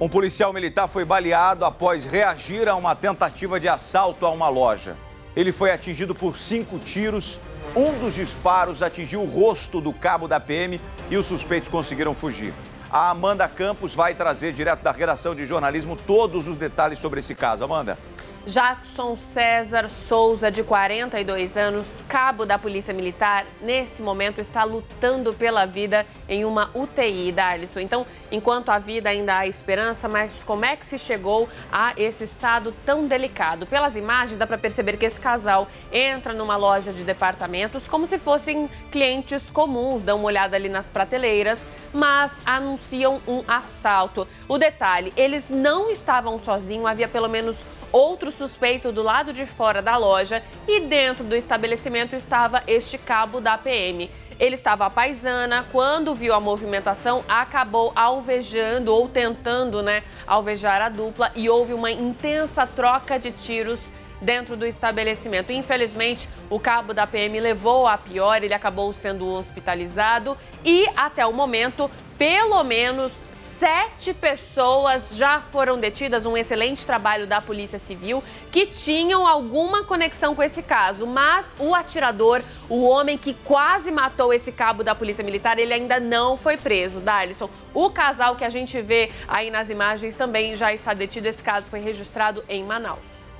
Um policial militar foi baleado após reagir a uma tentativa de assalto a uma loja. Ele foi atingido por 5 tiros. Um dos disparos atingiu o rosto do cabo da PM e os suspeitos conseguiram fugir. A Amanda Campos vai trazer direto da redação de jornalismo todos os detalhes sobre esse caso. Amanda. Jackson César Souza, de 42 anos, cabo da Polícia Militar, nesse momento está lutando pela vida em uma UTI, Darlison. Então, enquanto a vida ainda há esperança, mas como é que se chegou a esse estado tão delicado? Pelas imagens dá para perceber que esse casal entra numa loja de departamentos como se fossem clientes comuns, dão uma olhada ali nas prateleiras, mas anunciam um assalto. O detalhe, eles não estavam sozinhos, havia pelo menos outro suspeito do lado de fora da loja e dentro do estabelecimento estava este cabo da PM. Ele estava à paisana, quando viu a movimentação, acabou alvejando ou tentando, alvejar a dupla e houve uma intensa troca de tiros dentro do estabelecimento. Infelizmente, o cabo da PM levou a pior, ele acabou sendo hospitalizado e até o momento, pelo menos 7 pessoas já foram detidas, um excelente trabalho da Polícia Civil, que tinham alguma conexão com esse caso, mas o atirador, o homem que quase matou esse cabo da Polícia Militar, ele ainda não foi preso, Darlison. O casal que a gente vê aí nas imagens também já está detido, esse caso foi registrado em Manaus.